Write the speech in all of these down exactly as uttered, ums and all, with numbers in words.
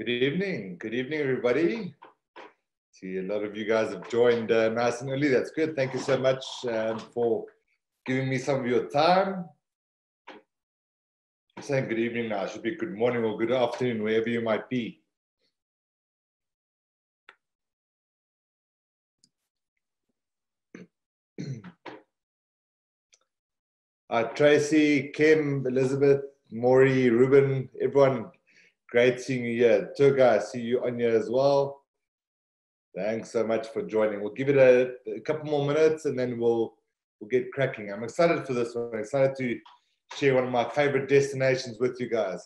Good evening. Good evening, everybody. See, a lot of you guys have joined uh, nice and early. That's good. Thank you so much um, for giving me some of your time. I'm saying good evening now. It should be good morning or good afternoon, wherever you might be. Uh, Tracy, Kim, Elizabeth, Maury, Ruben, everyone, great seeing you here. Turga, I see you on here as well. Thanks so much for joining. We'll give it a, a couple more minutes and then we'll, we'll get cracking. I'm excited for this one. I'm excited to share one of my favorite destinations with you guys.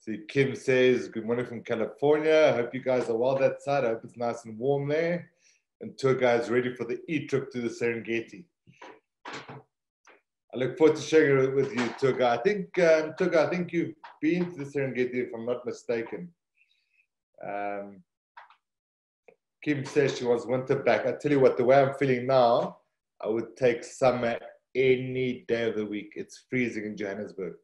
See, Kim says, good morning from California. I hope you guys are well that side. I hope it's nice and warm there. And tour guys ready for the e-trip to the Serengeti. I look forward to sharing it with you, tour guy. I think, um, tour guy, I think you've been to the Serengeti, if I'm not mistaken. Um, Kim says she wants winter back. I tell you what, the way I'm feeling now, I would take summer any day of the week. It's freezing in Johannesburg.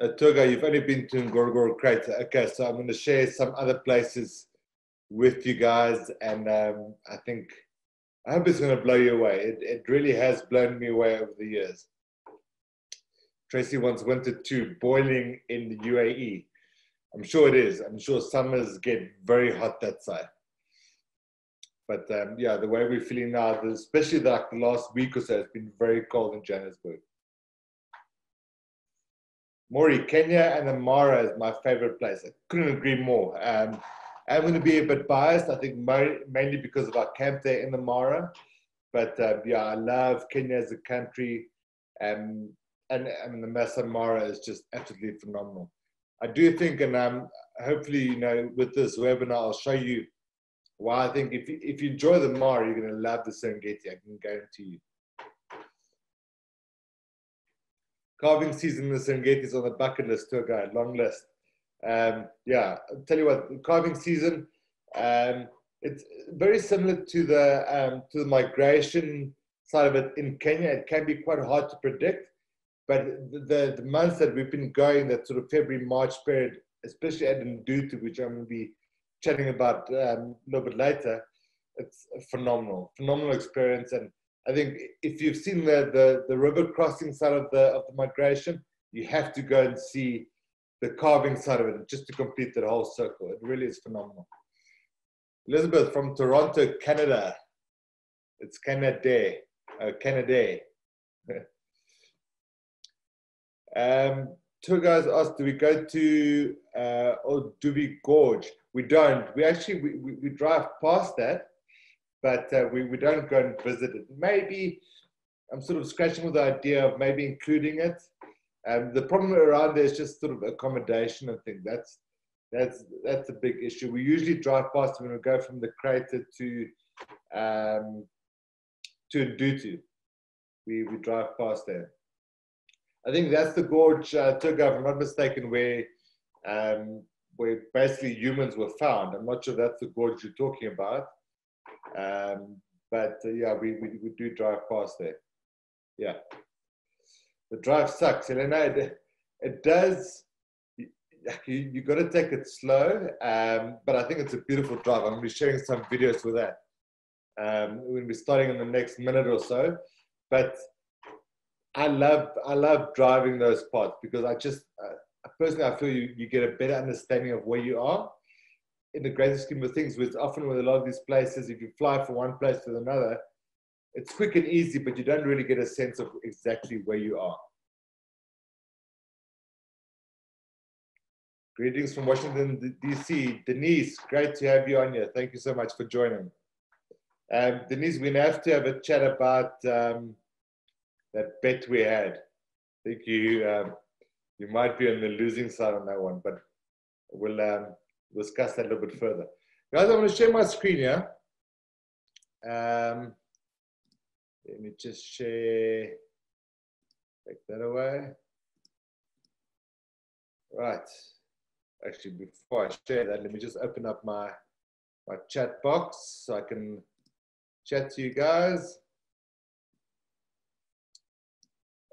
Uh, Turga, you've only been to Ngorongoro Crater. Okay, so I'm going to share some other places with you guys, and um, I think, I hope it's going to blow you away. It, it really has blown me away over the years. Tracy once wanted to boiling in the U A E. I'm sure it is. I'm sure summers get very hot that side. But um, yeah, the way we're feeling now, especially like the last week or so, it's been very cold in Johannesburg. Maury, Kenya and the Mara is my favorite place. I couldn't agree more. Um, I'm going to be a bit biased, I think, mainly because of our camp there in the Mara. But uh, yeah, I love Kenya as a country. Um, and, and the Masai Mara is just absolutely phenomenal. I do think, and um, hopefully, you know, with this webinar, I'll show you why I think if you, if you enjoy the Mara, you're going to love the Serengeti. I can guarantee you. Carving season in the Serengeti is on the bucket list, tour guide, long list. Um, yeah, I'll tell you what, carving season, um, it's very similar to the, um, to the migration side of it in Kenya. It can be quite hard to predict, but the, the months that we've been going, that sort of February, March period, especially at Ndutu, which I'm going to be chatting about um, a little bit later, it's a phenomenal, phenomenal experience. And I think if you've seen the, the, the river crossing side of the, of the migration, you have to go and see the carving side of it just to complete that whole circle. It really is phenomenal. Elizabeth from Toronto, Canada. It's Canada. Uh, Canada. um, two guys asked, do we go to uh, Olduvai Gorge? We don't. We actually, we, we, we drive past that. But uh, we, we don't go and visit it. Maybe, I'm sort of scratching with the idea of maybe including it. Um, the problem around there is just sort of accommodation and things. That's, that's, that's a big issue. We usually drive past when we go from the crater to, um, to Ndutu. We, we drive past there. I think that's the gorge, uh, Turga, if I'm not mistaken, where, um, where basically humans were found. I'm not sure that's the gorge you're talking about. Um, but uh, yeah, we, we, we do drive past there. Yeah. The drive sucks. Elena, it, it does, you, you got to take it slow, um, but I think it's a beautiful drive. I'm going to be sharing some videos with that. Um, we'll be starting in the next minute or so, but I love, I love driving those parts because I just, uh, personally, I feel you, you get a better understanding of where you are. In the greater scheme of things, with often with a lot of these places, if you fly from one place to another, it's quick and easy, but you don't really get a sense of exactly where you are. Greetings from Washington, D C Denise, great to have you on here. Thank you so much for joining. Um, Denise, we're going to have to have a chat about um, that bet we had. I think you, um, you might be on the losing side on that one, but we'll... Um, discuss that a little bit further. Guys, I'm going to share my screen here. Um, let me just share Take that away. Right. Actually, before I share that, let me just open up my, my chat box so I can chat to you guys.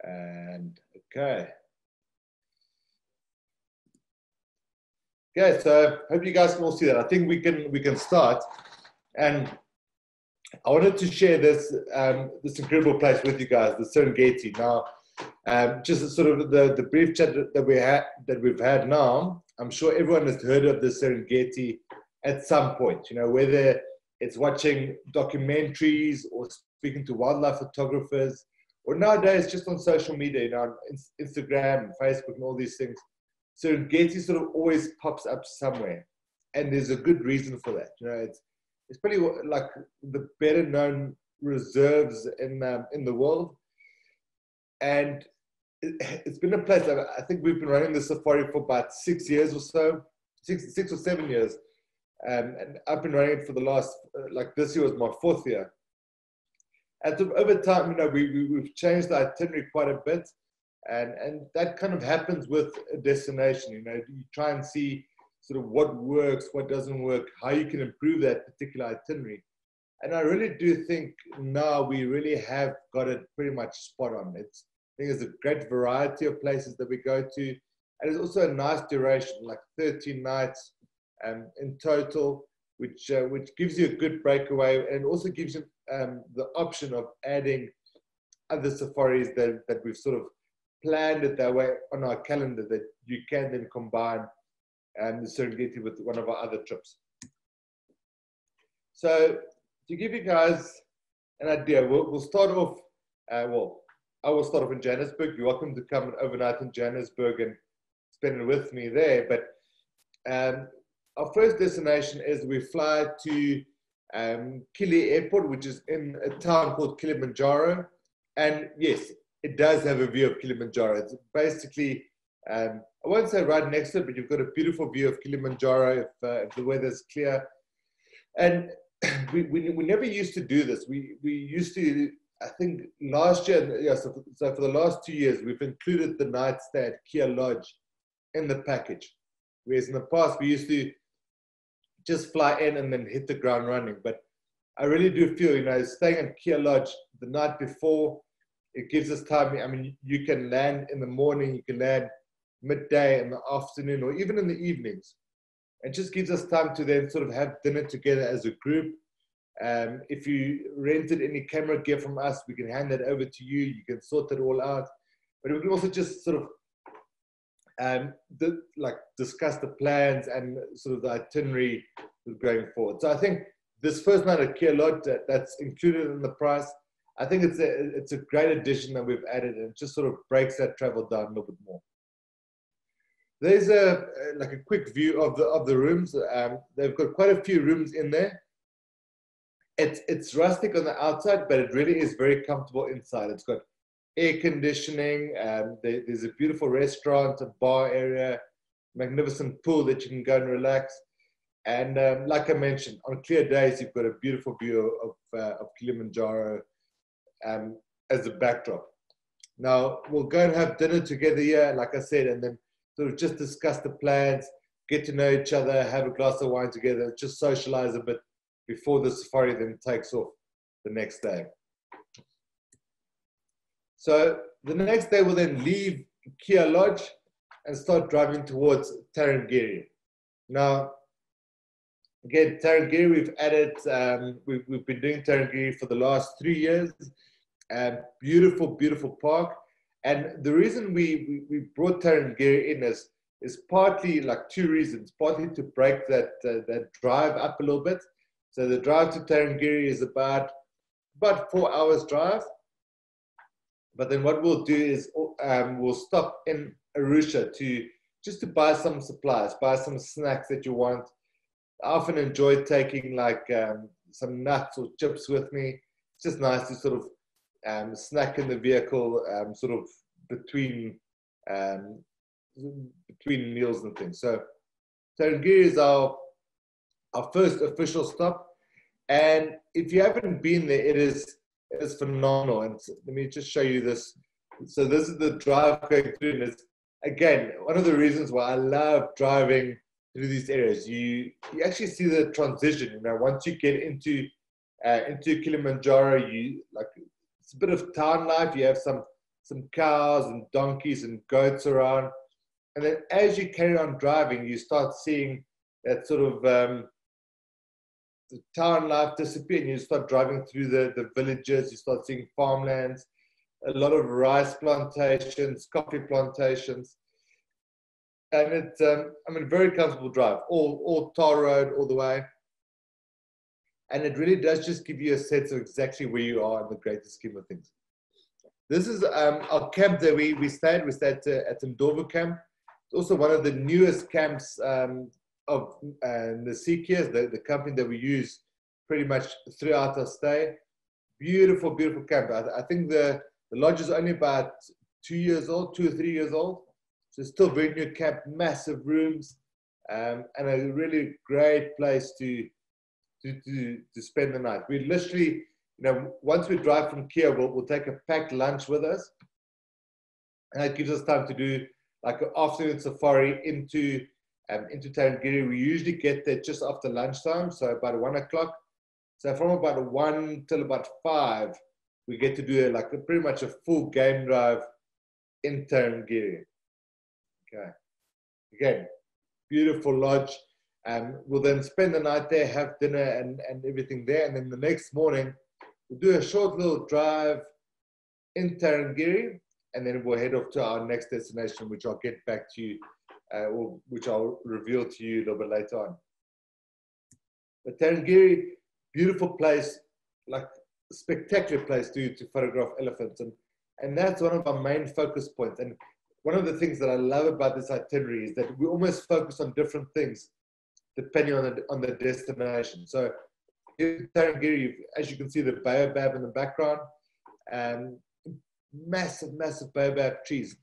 And okay. Okay, so hope you guys can all see that. I think we can we can start. And I wanted to share this um, this incredible place with you guys, the Serengeti. Now, um, just sort of the, the brief chat that we had that we've had now. I'm sure everyone has heard of the Serengeti at some point. You know, whether it's watching documentaries or speaking to wildlife photographers, or nowadays just on social media, you know, on Instagram and Facebook and all these things. Serengeti sort of always pops up somewhere, and there's a good reason for that. You know, it's it's probably like the better known reserves in um, in the world, and it, it's been a place that I think we've been running the safari for about six years or so, six six or seven years, um, and I've been running it for the last uh, like this year was my fourth year. And so over time, you know, we, we we've changed the itinerary quite a bit. And, and that kind of happens with a destination. You know, you try and see sort of what works, what doesn't work, how you can improve that particular itinerary. And I really do think now we really have got it pretty much spot on. It's, I think there's a great variety of places that we go to. And it's also a nice duration, like thirteen nights um, in total, which, uh, which gives you a good breakaway and also gives you um, the option of adding other safaris that, that we've sort of planned it that way on our calendar, that you can then combine um, the Serengeti with one of our other trips. So to give you guys an idea, we'll, we'll start off, uh, well, I will start off in Johannesburg. You're welcome to come overnight in Johannesburg and spend it with me there. But um, our first destination is we fly to um, Kili Airport, which is in a town called Kilimanjaro. And yes, it does have a view of Kilimanjaro. It's basically, um, I won't say right next to it, but you've got a beautiful view of Kilimanjaro if, uh, if the weather's clear. And we, we, we never used to do this. We, we used to, I think last year, yeah, so, so for the last two years, we've included the night stay at Kia Lodge in the package. Whereas in the past, we used to just fly in and then hit the ground running. But I really do feel, you know, staying at Kia Lodge the night before, it gives us time. I mean, you can land in the morning, you can land midday, in the afternoon, or even in the evenings. It just gives us time to then sort of have dinner together as a group. Um, if you rented any camera gear from us, we can hand that over to you. You can sort that all out. But we can also just sort of um, the, like discuss the plans and sort of the itinerary going forward. So I think this first night at Kia Lodge, that, that's included in the price. I think it's a, it's a great addition that we've added, and it just sort of breaks that travel down a little bit more. There's a, like a quick view of the, of the rooms. Um, they've got quite a few rooms in there. It's, it's rustic on the outside, but it really is very comfortable inside. It's got air conditioning. Um, there, there's a beautiful restaurant, a bar area, magnificent pool that you can go and relax. And um, like I mentioned, on clear days, you've got a beautiful view of, uh, of Kilimanjaro Um, as a backdrop. Now we'll go and have dinner together here, like I said, and then sort of just discuss the plans, get to know each other, have a glass of wine together, just socialize a bit before the safari then takes off the next day. So the next day we'll then leave Kia Lodge and start driving towards Tarangire. Now again, Tarangire, we've added, um, we've, we've been doing Tarangire for the last three years. Um, beautiful, beautiful park. And the reason we, we, we brought Tarangire in is, is partly like two reasons, partly to break that, uh, that drive up a little bit. So the drive to Tarangire is about, about four hours drive. But then what we'll do is um, we'll stop in Arusha to, just to buy some supplies, buy some snacks that you want. I often enjoy taking like um, some nuts or chips with me. It's just nice to sort of Um, snack in the vehicle, um, sort of between um, between meals and things. So Tarangire is our our first official stop, and if you haven't been there, it is it is phenomenal. And let me just show you this So this is the drive going through. It's, again, one of the reasons why I love driving through these areas. You you actually see the transition. You know, once you get into uh, into Kilimanjaro, you like it's a bit of town life. You have some some cows and donkeys and goats around, and then as you carry on driving, you start seeing that sort of um, the town life disappear. And you start driving through the the villages. You start seeing farmlands, a lot of rice plantations, coffee plantations. And it's, um, I mean, very comfortable drive, all, all tar road, all the way. And it really does just give you a sense of exactly where you are in the greater scheme of things. This is um, our camp that we, we stayed. We stayed to, at the Mdorvo camp. It's also one of the newest camps um, of uh, Nasekia, the, the company that we use pretty much throughout our stay. Beautiful, beautiful camp. I, I think the, the lodge is only about two years old, two or three years old. So it's still very new camp, massive rooms, um, and a really great place to, to, to, to spend the night. We literally, you know, once we drive from Kia, we'll, we'll take a packed lunch with us. And that gives us time to do like an afternoon safari into, um, into Tarangire. We usually get there just after lunchtime, so about one o'clock. So from about one till about five, we get to do a, like a, pretty much a full game drive in Tarangire. Okay. Again, beautiful lodge. Um, we'll then spend the night there, have dinner and, and everything there. And then the next morning, we'll do a short little drive in Tarangire. And then we'll head off to our next destination, which I'll get back to you, uh, or which I'll reveal to you a little bit later on. But Tarangire, beautiful place, like spectacular place to, to photograph elephants. And, and that's one of our main focus points. And one of the things that I love about this itinerary is that we almost focus on different things depending on the, on the destination. So in Tarangire, as you can see, the baobab in the background, um, massive, massive baobab trees.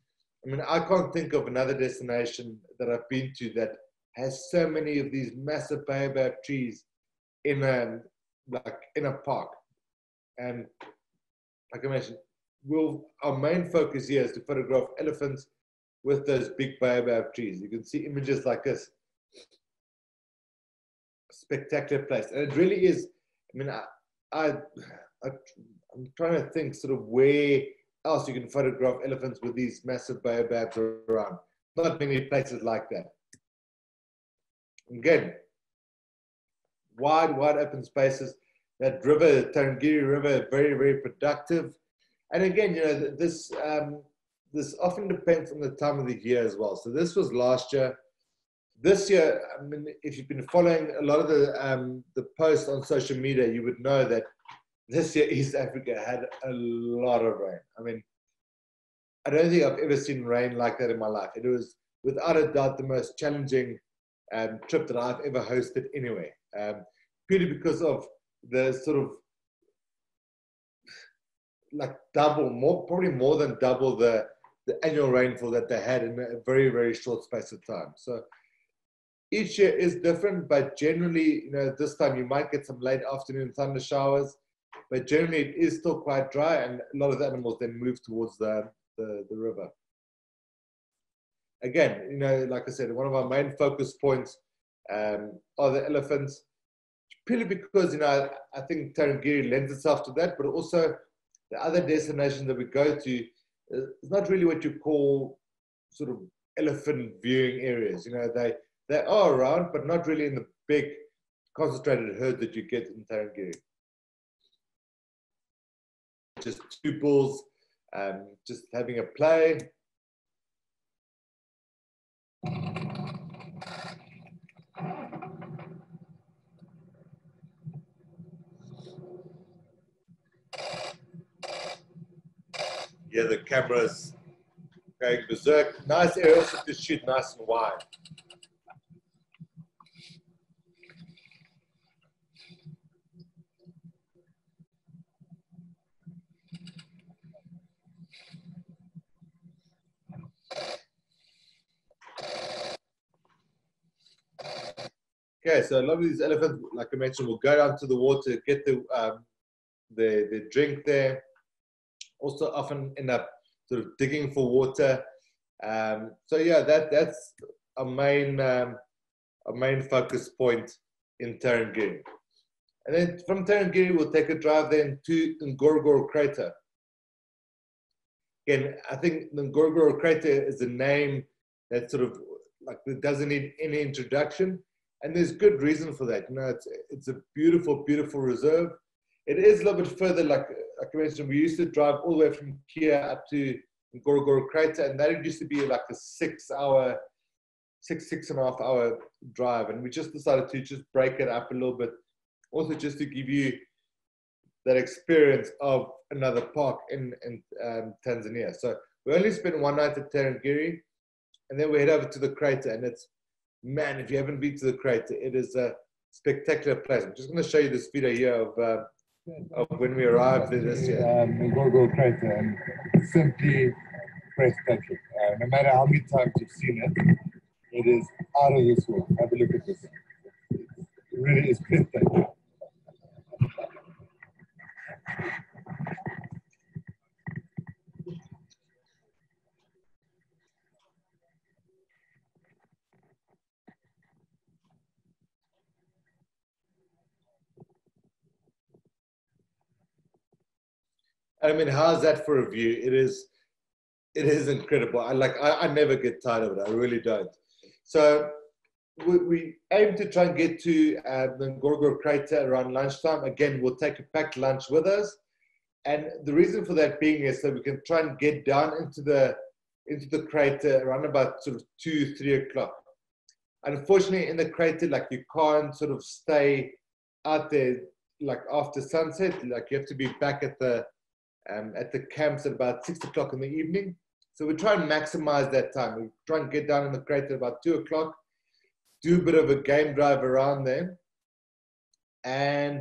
I mean, I can't think of another destination that I've been to that has so many of these massive baobab trees in a, like, in a park. And like I mentioned, We'll, our main focus here is to photograph elephants with those big baobab trees. You can see images like this. Spectacular place. And it really is, I mean, I, I, I, I'm trying to think sort of where else you can photograph elephants with these massive baobabs around. Not many places like that. Again, wide, wide open spaces. That river, the Tarangire River, very, very productive. And again, you know, this um, this often depends on the time of the year as well. So this was last year. This year, I mean, if you've been following a lot of the um, the posts on social media, you would know that this year East Africa had a lot of rain. I mean, I don't think I've ever seen rain like that in my life. It was without a doubt the most challenging um, trip that I've ever hosted anywhere, um, purely because of the sort of like double, more probably more than double the, the annual rainfall that they had in a very, very short space of time. So each year is different, but generally, you know, this time you might get some late afternoon thunder showers, but generally it is still quite dry and a lot of the animals then move towards the, the, the river. Again, you know, like I said, one of our main focus points um, are the elephants, purely because, you know, I think Tarangire lends itself to that, but also the other destination that we go to is not really what you call sort of elephant viewing areas. You know, they, they are around, but not really in the big concentrated herd that you get in Tarangire. Just two bulls, um, just having a play. Yeah, the cameras going berserk. Nice area also to shoot nice and wide. Okay, so a lot of these elephants, like I mentioned, will go down to the water, get the um, the, the drink there. Also often end up sort of digging for water. Um, so yeah, that that's a main um, a main focus point in Tarangire. And then from Tarangire, we'll take a drive then to Ngorongoro Crater. Again, I think the Ngorongoro Crater is a name that sort of like that doesn't need any introduction, and there's good reason for that. You know, it's it's a beautiful, beautiful reserve. It is a little bit further, like like I mentioned, we used to drive all the way from Kia up to Ngorongoro Crater, and that used to be like a six-hour, six six and a half hour drive, and we just decided to just break it up a little bit, also just to give you that experience of another park in, in um, Tanzania. So we only spent one night at Tarangire, and then we head over to the crater, and it's, man, if you haven't been to the crater, it is a spectacular place. I'm just going to show you this video here of, uh, of when we arrived there this year. The Ngorongoro Crater, and it's simply breathtaking. Uh, no matter how many times you've seen it, it is out of this world. Have a look at this. It really is breathtaking. I mean, how's that for a view? It is, it is incredible. I like, I, I never get tired of it. I really don't. So we, we aim to try and get to uh, the Ngorongoro Crater around lunchtime. Again, we'll take a packed lunch with us, and the reason for that being is that we can try and get down into the into the crater around about sort of two, three o'clock. Unfortunately, in the crater, like you can't sort of stay out there like after sunset. Like you have to be back at the Um, at the camps at about six o'clock in the evening. So we try and maximize that time. We try and get down in the crater at about two o'clock, do a bit of a game drive around there. And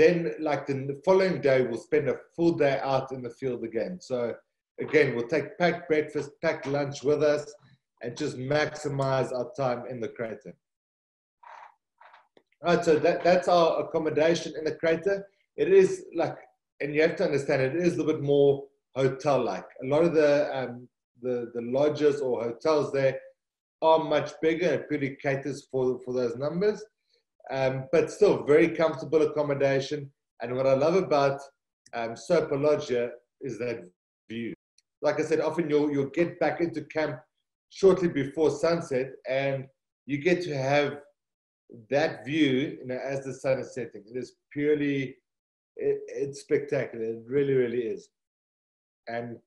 then like the following day, we'll spend a full day out in the field again. So again, we'll take packed breakfast, packed lunch with us, and just maximize our time in the crater. All right, so that, that's our accommodation in the crater. It is like, and you have to understand, it is a little bit more hotel-like. A lot of the, um, the the lodges or hotels there are much bigger. It really caters for, for those numbers. Um, but still, very comfortable accommodation. And what I love about um, Sopa Lodge here is that view. Like I said, often you'll, you'll get back into camp shortly before sunset, and you get to have that view, you know, as the sun is setting. It is purely... It, it's spectacular. It really, really is. And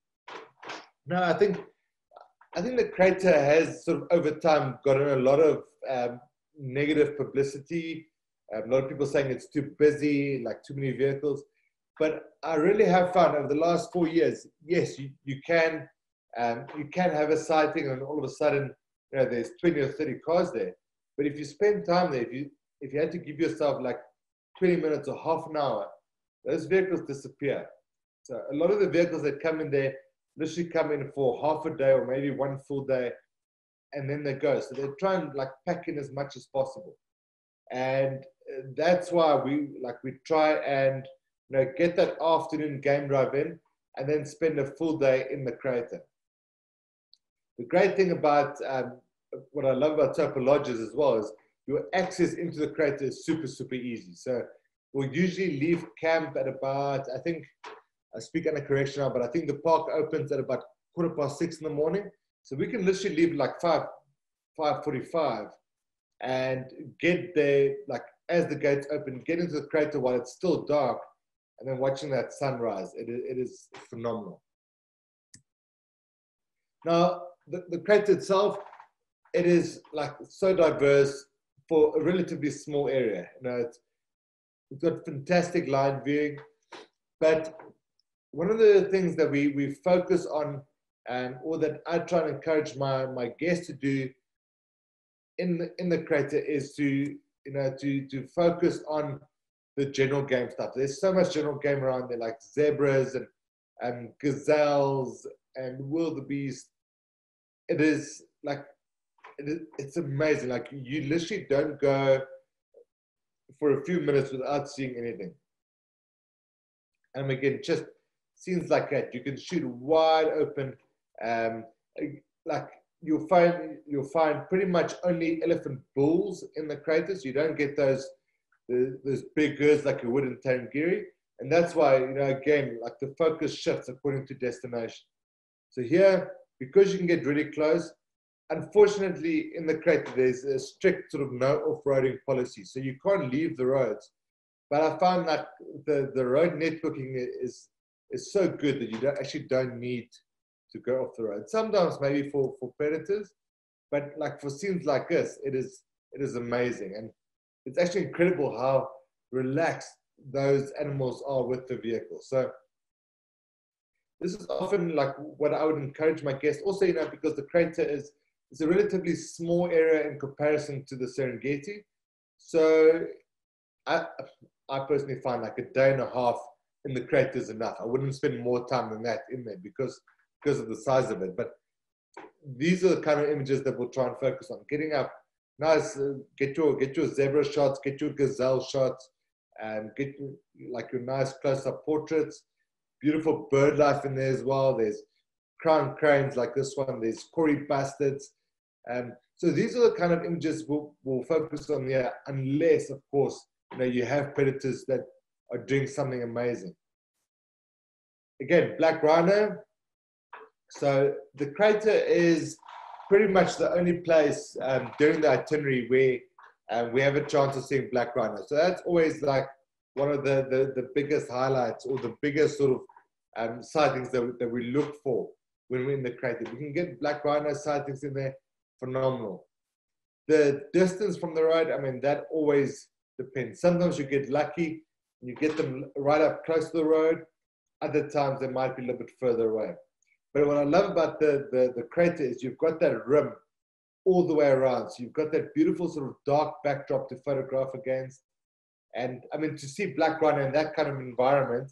no, I think I think the crater has sort of over time gotten a lot of um, negative publicity. Um, a lot of people saying it's too busy, like too many vehicles. But I really have found over the last four years, yes, you you can um, you can have a sighting, and all of a sudden, you know, there's twenty or thirty cars there. But if you spend time there, if you if you had to give yourself like twenty minutes or half an hour, those vehicles disappear. So a lot of the vehicles that come in there literally come in for half a day or maybe one full day, and then they go. So they try and like pack in as much as possible. And that's why we like we try and, you know, get that afternoon game drive in and then spend a full day in the crater. The great thing about um, what I love about Sopa Lodges as well is your access into the crater is super, super easy. So we'll usually leave camp at about, I think, I speak under correction now, but I think the park opens at about quarter past six in the morning. So we can literally leave like five, five forty-five and get there, like as the gates open, get into the crater while it's still dark, and then watching that sunrise. It, it is phenomenal. Now, the, the crater itself, it is like so diverse for a relatively small area. You know, it's, we've got fantastic line viewing, but one of the things that we, we focus on, um, or that I try and encourage my, my guests to do in the, in the crater is to, you know, to, to focus on the general game stuff. There's so much general game around there, like zebras and, and gazelles and wildebeest. It is like, it is, it's amazing. Like you literally don't go for a few minutes without seeing anything. And again, just scenes like that. You can shoot wide open, um, like you'll find you'll find pretty much only elephant bulls in the craters. You don't get those the, those big herds like you would in Tarangire, and that's why, you know, again, like the focus shifts according to destination. So here, because you can get really close. Unfortunately, in the crater, there's a strict sort of no off-roading policy, so you can't leave the roads. But I found that the, the road networking is, is so good that you don't, actually don't need to go off the road. Sometimes maybe for, for predators, but like for scenes like this, it is, it is amazing. And it's actually incredible how relaxed those animals are with the vehicle. So this is often like what I would encourage my guests. Also, you know, because the crater is, it's a relatively small area in comparison to the Serengeti. So I, I personally find like a day and a half in the crater is enough. I wouldn't spend more time than that in there because, because of the size of it. But these are the kind of images that we'll try and focus on. Getting up, nice, uh, get your, get your zebra shots, get your gazelle shots, and get like your nice close-up portraits. Beautiful bird life in there as well. There's crowned cranes like this one. There's Kory bustards. Um, so these are the kind of images we'll, we'll focus on there, unless, of course, you know, you have predators that are doing something amazing. Again, black rhino. So the crater is pretty much the only place um, during the itinerary where uh, we have a chance of seeing black rhino. So that's always like one of the, the, the biggest highlights or the biggest sort of um, sightings that, that we look for. When we're in the crater, we can get black rhino sightings in there, phenomenal. The distance from the road, I mean, that always depends. Sometimes you get lucky, and you get them right up close to the road. Other times they might be a little bit further away. But what I love about the, the, the crater is you've got that rim all the way around. So you've got that beautiful sort of dark backdrop to photograph against. And I mean, to see black rhino in that kind of environment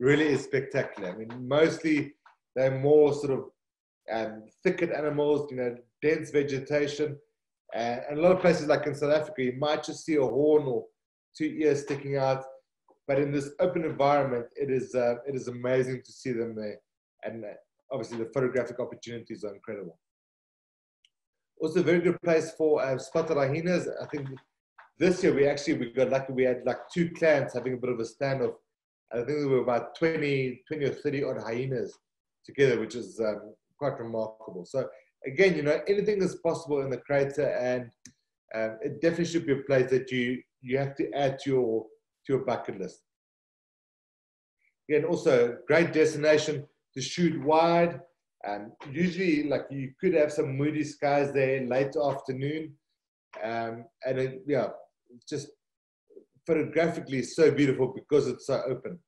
really is spectacular. I mean, mostly they're more sort of um, thicket animals, you know, dense vegetation. Uh, and a lot of places like in South Africa, you might just see a horn or two ears sticking out. But in this open environment, it is, uh, it is amazing to see them there. And uh, obviously the photographic opportunities are incredible. Also a very good place for uh, spotted hyenas. I think this year we actually, we got lucky, we had like two clans having a bit of a standoff. I think there were about twenty, twenty or thirty odd hyenas together, which is um, quite remarkable. So again, you know, anything is possible in the crater, and um, it definitely should be a place that you, you have to add to your, to your bucket list. Again, also great destination to shoot wide. Um, usually like you could have some moody skies there late afternoon. Um, and it, yeah, just photographically so beautiful because it's so open.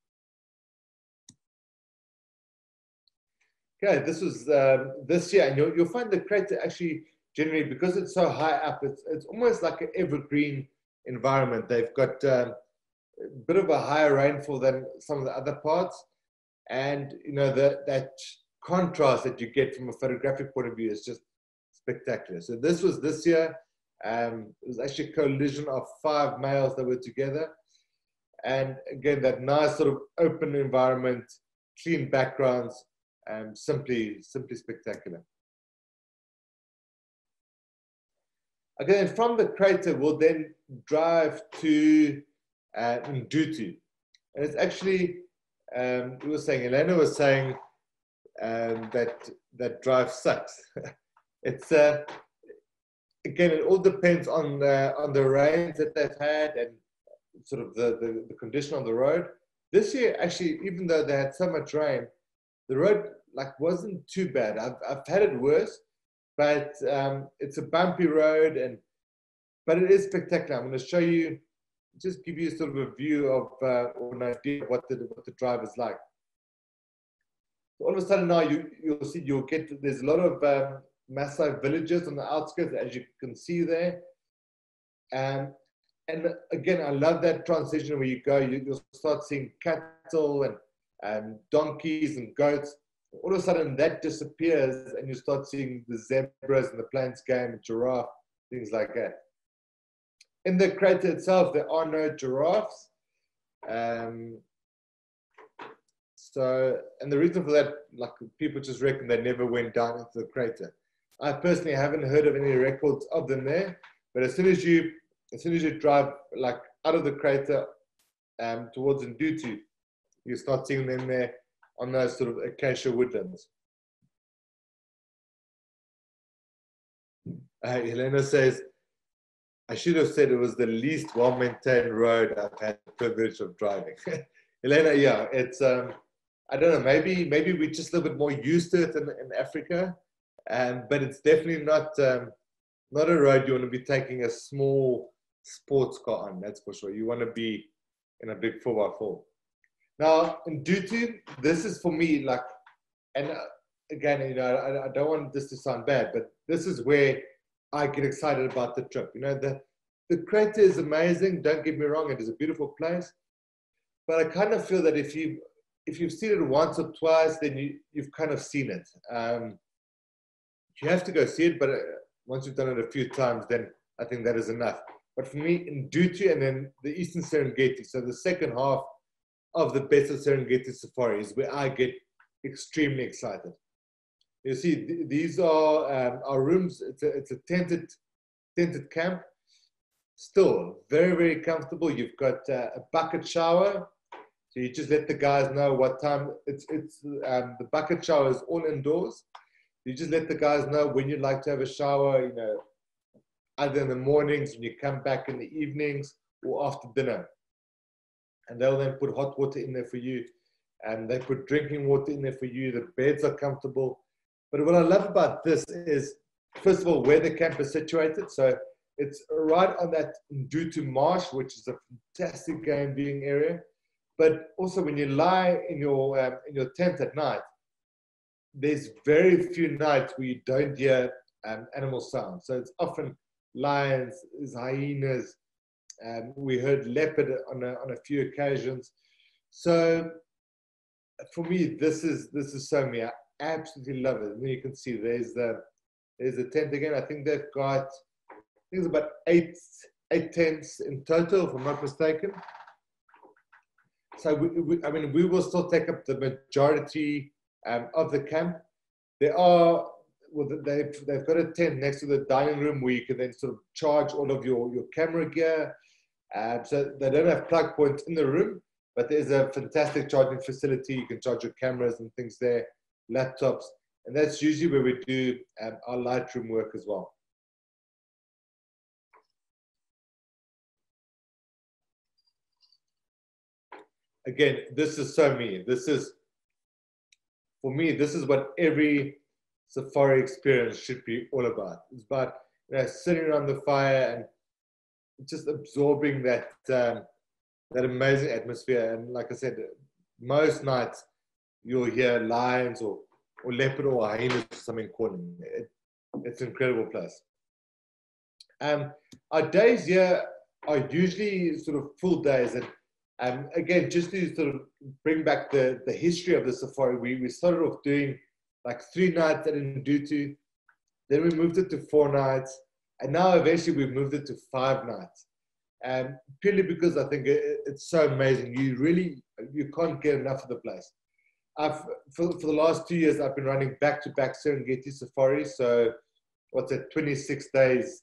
Okay, this was um, this year, and you'll, you'll find the crater actually generally, because it's so high up, it's, it's almost like an evergreen environment. They've got um, a bit of a higher rainfall than some of the other parts, and you know the, that contrast that you get from a photographic point of view is just spectacular. So this was this year. Um, it was actually a coalition of five males that were together, and again that nice sort of open environment, clean backgrounds, um, simply simply spectacular. Okay, and from the crater we'll then drive to uh, Ndutu, and it's actually um, we were saying Elena was saying um, that that drive sucks. It's uh, again, it all depends on the, on the rains that they've had and sort of the, the, the condition on the road. This year, actually, even though they had so much rain, the road like wasn't too bad. I've, I've had it worse, but um, it's a bumpy road, and but it is spectacular. I'm going to show you, just give you sort of a view of uh, or an idea of what the, what the drive is like. So all of a sudden now, you, you'll see, you'll get, there's a lot of... Um, Masai villages on the outskirts, as you can see there. Um, and again, I love that transition where you go, you, you'll start seeing cattle and um, donkeys and goats. All of a sudden that disappears and you start seeing the zebras and the plains game, giraffe, things like that. In the crater itself, there are no giraffes. Um, So, and the reason for that, like people just reckon they never went down into the crater. I personally haven't heard of any records of them there, but as soon as you, as soon as you drive like out of the crater um, towards Ndutu, you start seeing them there on those sort of acacia woodlands. Uh, Helena says, I should have said it was the least well-maintained road I've had the privilege of driving. Helena, yeah, it's, um, I don't know, maybe maybe we're just a little bit more used to it in, in Africa, um, but it's definitely not, um, not a road you want to be taking a small sports car on, that's for sure. You want to be in a big four by four. Now, in Ndutu, this is for me, like, and again, you know, I, I don't want this to sound bad, but this is where I get excited about the trip. You know, the, the crater is amazing, don't get me wrong, it is a beautiful place, but I kind of feel that if, you, if you've seen it once or twice, then you, you've kind of seen it. Um, you have to go see it, but once you've done it a few times, then I think that is enough. But for me, in Ndutu and then the Eastern Serengeti, so the second half of the Best of Serengeti Safari is where I get extremely excited. You see, th these are um, our rooms. It's a, it's a tented, tented camp. Still very, very comfortable. You've got uh, a bucket shower, so you just let the guys know what time. It's it's um, the bucket shower is all indoors. You just let the guys know when you'd like to have a shower. You know, either in the mornings when you come back in the evenings or after dinner, and they'll then put hot water in there for you, and they put drinking water in there for you. The beds are comfortable. But what I love about this is, first of all, where the camp is situated. So it's right on that Ndutu Marsh, which is a fantastic game viewing area. But also when you lie in your, um, in your tent at night, there's very few nights where you don't hear um, animal sounds. So it's often lions, hyenas. Um, we heard leopard on a, on a few occasions. So for me, this is, this is so me. I, absolutely love it. And you can see there's the there's the tent again. I think they've got I think it's about eight eight tents in total, if I'm not mistaken. So we, we, I mean, we will still take up the majority um, of the camp. There are well, they've they've got a tent next to the dining room where you can then sort of charge all of your your camera gear. Uh, so they don't have plug points in the room, but there's a fantastic charging facility. You can charge your cameras and things there. Laptops, and that's usually where we do um, our Lightroom work as well. Again, this is so me. This is, for me, this is what every safari experience should be all about. It's about, you know, sitting around the fire and just absorbing that, um, that amazing atmosphere. And like I said, most nights, you'll hear lions or, or leopard or hyenas or something calling. It, it's an incredible place. Um, our days here are usually sort of full days. And um, again, just to sort of bring back the, the history of the safari, we, we started off doing like three nights at Ndutu. Then we moved it to four nights. And now eventually we've moved it to five nights. Um, purely because I think it, it's so amazing. You really, you can't get enough of the place. I've, for, for the last two years, I've been running back-to-back Serengeti Safari. So what's that, twenty-six days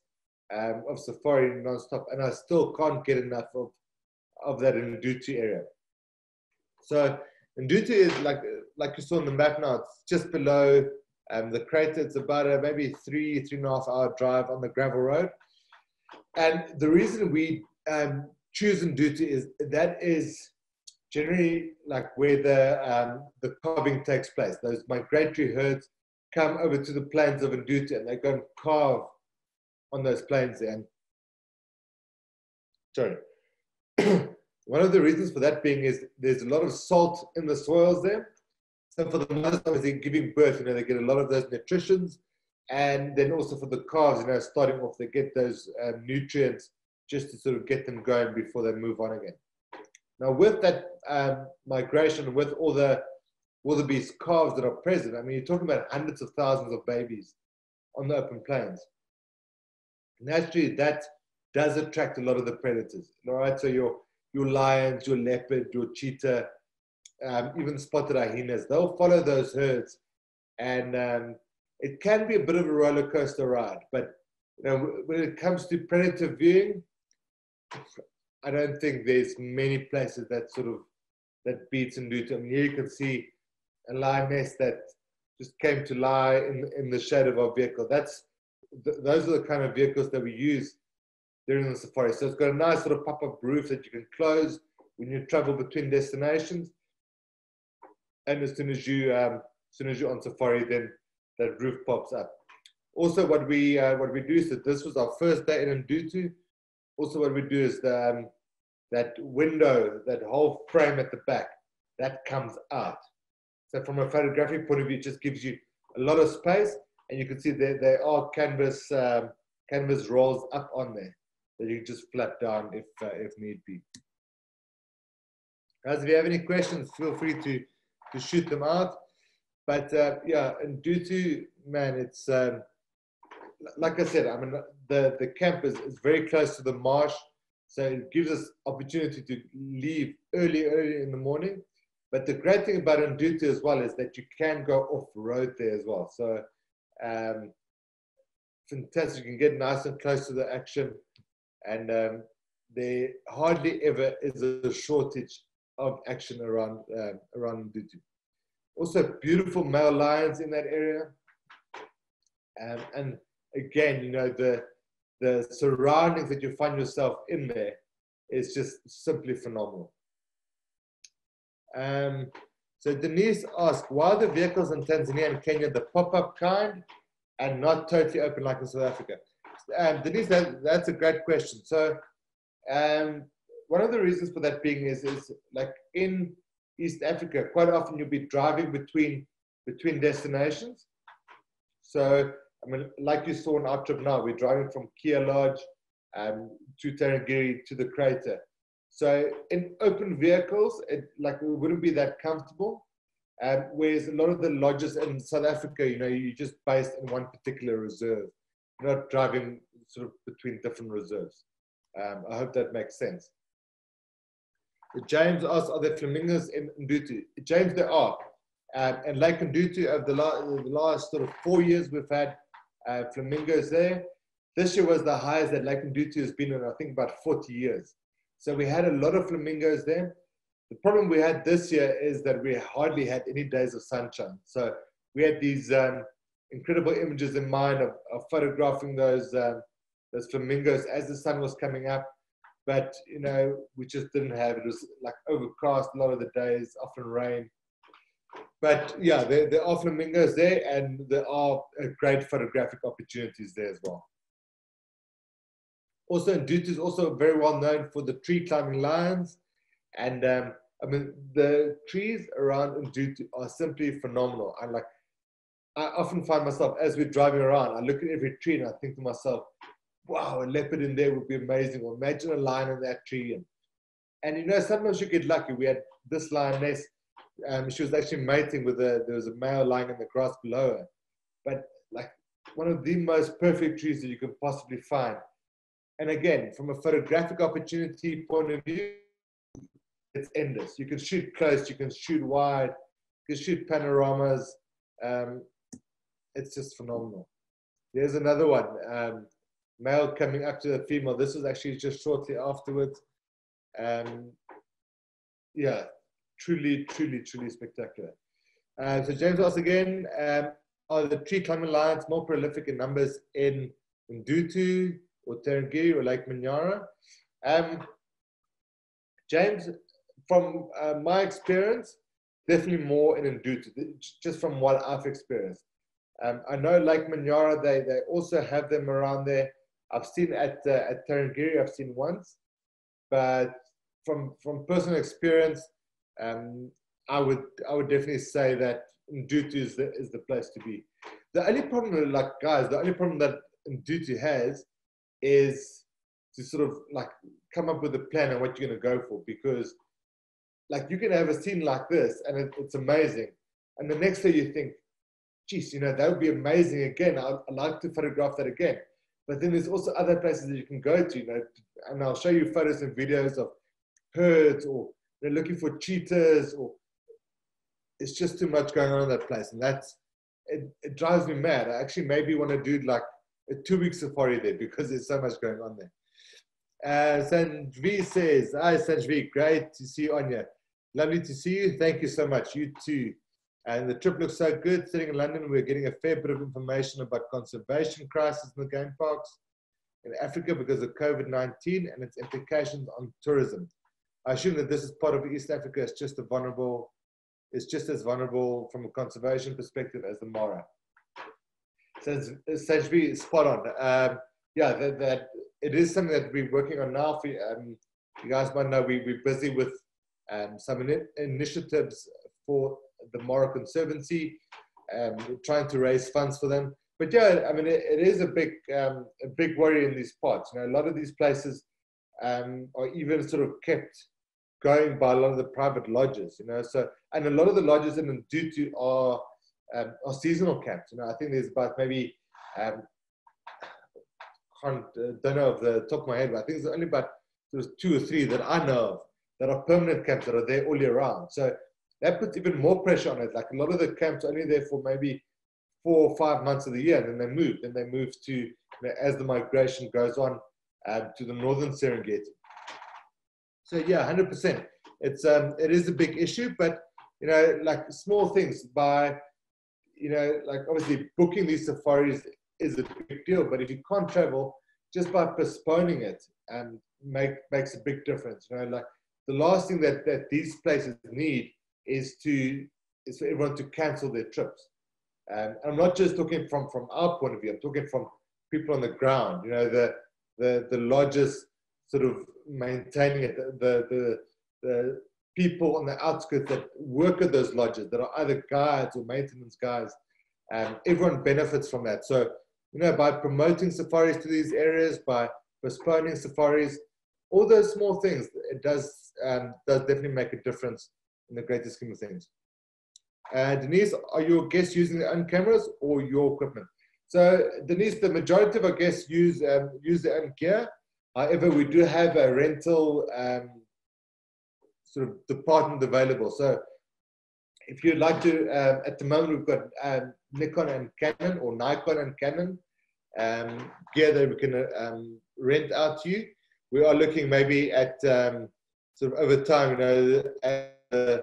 um, of safari non-stop. And I still can't get enough of, of that Ndutu area. So Ndutu is, like, like you saw on the map now, it's just below um, the crater. It's about a maybe three, three and a half hour drive on the gravel road. And the reason we um, choose Ndutu is that is... generally, like where the, um, the carving takes place. Those migratory herds come over to the plains of Ndutu and they go and carve on those plains there. And, sorry. One of the reasons for that being is there's a lot of salt in the soils there. So for the mothers, obviously giving birth, you know, they get a lot of those nutritions. And then also for the calves, you know, starting off, they get those uh, nutrients just to sort of get them going before they move on again. Now, with that um, migration, with all the wildebeest calves that are present, I mean, you're talking about hundreds of thousands of babies on the open plains. Naturally, that does attract a lot of the predators, all right? So your, your lions, your leopard, your cheetah, um, even spotted hyenas. They'll follow those herds, and um, it can be a bit of a roller coaster ride. But you know, when it comes to predator viewing, I don't think there's many places that sort of that beats Ndutu. I mean, here you can see a lioness that just came to lie in in the shade of our vehicle. That's th those are the kind of vehicles that we use during the safari. So it's got a nice little pop-up roof that you can close when you travel between destinations. And as soon as you um, as soon as you're on safari, then that roof pops up. Also, what we uh, what we do is that this was our first day in Ndutu. Also, what we do is the, um, that window, that whole frame at the back, that comes out. So from a photographic point of view, it just gives you a lot of space, and you can see there there are canvas um, canvas rolls up on there that you just flap down if uh, if need be. Guys, if you have any questions, feel free to to shoot them out. But uh, yeah, and Ndutu, man, it's um, like I said. I mean, the the camp is, is very close to the marsh, so it gives us opportunity to leave early, early in the morning. But the great thing about Ndutu as well is that you can go off-road there as well. So um, fantastic. You can get nice and close to the action. And um, there hardly ever is a shortage of action around, um, around Ndutu. Also, beautiful male lions in that area. Um, and again, you know, the, the surroundings that you find yourself in there is just simply phenomenal. Um, so Denise asked, why are the vehicles in Tanzania and Kenya the pop-up kind and not totally open like in South Africa? Um, Denise, that, that's a great question. So um, one of the reasons for that being is, is like in East Africa, quite often you'll be driving between, between destinations. So, I mean, like you saw in our trip now, we're driving from Kia Lodge um, to Tarangire to the crater. So in open vehicles, it like it wouldn't be that comfortable. Um, whereas a lot of the lodges in South Africa, you know, you're just based in one particular reserve. You're not driving sort of between different reserves. Um, I hope that makes sense. James asked, are there flamingos in Ndutu? James, there are. Um, and Lake Ndutu, over the, la the last sort of four years, we've had uh, flamingos there. This year was the highest that Lake Ndutu has been in, I think, about forty years. So we had a lot of flamingos there. The problem we had this year is that we hardly had any days of sunshine. So we had these um, incredible images in mind of, of photographing those, um, those flamingos as the sun was coming up. But, you know, we just didn't have, it was like overcast a lot of the days, often rain. But yeah, there, there are flamingos there, and there are great photographic opportunities there as well. Also, Ndutu is also very well known for the tree climbing lions. And um, I mean, the trees around Ndutu are simply phenomenal. I like, I often find myself, as we're driving around, I look at every tree and I think to myself, wow, a leopard in there would be amazing. Or imagine a lion in that tree. And, and you know, sometimes you get lucky. We had this lioness, um, she was actually mating with a, there was a male lying in the grass below her. But like one of the most perfect trees that you could possibly find. And again, from a photographic opportunity point of view, it's endless. You can shoot close, you can shoot wide, you can shoot panoramas. Um, it's just phenomenal. There's another one, um, male coming up to the female. This was actually just shortly afterwards. Um, yeah, truly, truly, truly spectacular. Uh, so James asks again, um, are the tree climbing lions more prolific in numbers in Ndutu or Tarangire or Lake Manyara? Um, James, from uh, my experience, definitely more in Ndutu, just from what I've experienced. Um, I know Lake Manyara, they, they also have them around there. I've seen at, uh, at Tarangire, I've seen once, but from, from personal experience, um, I, would, I would definitely say that Ndutu is the, is the place to be. The only problem, like guys, the only problem that Ndutu has is to sort of like come up with a plan on what you're going to go for, because like you can have a scene like this and it, it's amazing, and the next day you think, geez, you know, that would be amazing again, I'd, I'd like to photograph that again. But then there's also other places that you can go to, you know, and I'll show you photos and videos of herds, or you know, looking for cheetahs, or it's just too much going on in that place. And that's, it, it drives me mad. I actually maybe want to do like a two week safari there because there's so much going on there. Uh, Sanjvi says, hi Sanjvi, great to see you on here. Lovely to see you. Thank you so much. You too. And the trip looks so good. Sitting in London, we're getting a fair bit of information about conservation crisis in the game parks in Africa because of COVID nineteen and its implications on tourism. I assume that this is part of East Africa. It's just a vulnerable, it's just as vulnerable from a conservation perspective as the Mara. So Sajvi is spot on. Um, yeah, that, that it is something that we're working on now. For, um, you guys might know we, we're busy with um, some in initiatives for the Mara Conservancy, um, trying to raise funds for them. But yeah, I mean, it, it is a big, um, a big worry in these parts. You know, a lot of these places um, are even sort of kept going by a lot of the private lodges. You know, so and a lot of the lodges in Ndutu are um, are seasonal camps. You know, I think there's about maybe um, can't uh, don't know off the top of my head, but I think there's only about there's two or three that I know of that are permanent camps that are there all year round. So that puts even more pressure on it. Like a lot of the camps are only there for maybe four or five months of the year, and then they move. Then they move to, you know, as the migration goes on, uh, to the northern Serengeti. So yeah, one hundred percent. It's um, it is a big issue, but you know, like small things by, you know, like obviously booking these safaris is a big deal. But if you can't travel, just by postponing it, and make makes a big difference. You know, like the last thing that that these places need is to is for everyone to cancel their trips. Um, and I'm not just talking from from our point of view. I'm talking from people on the ground. You know, the the the lodges sort of maintaining it. The the the people on the outskirts that work at those lodges that are either guides or maintenance guys. Um, everyone benefits from that. So you know, by promoting safaris to these areas, by postponing safaris, all those small things, it does um, does definitely make a difference in the greater scheme of things. Uh, Denise, are your guests using their own cameras or your equipment? So Denise, the majority of our guests use, um, use their own gear. However, we do have a rental um, sort of department available. So if you'd like to, uh, at the moment, we've got um, Nikon and Canon or Nikon and Canon um, gear that we can uh, um, rent out to you. We are looking maybe at um, sort of over time, you know, at, Uh,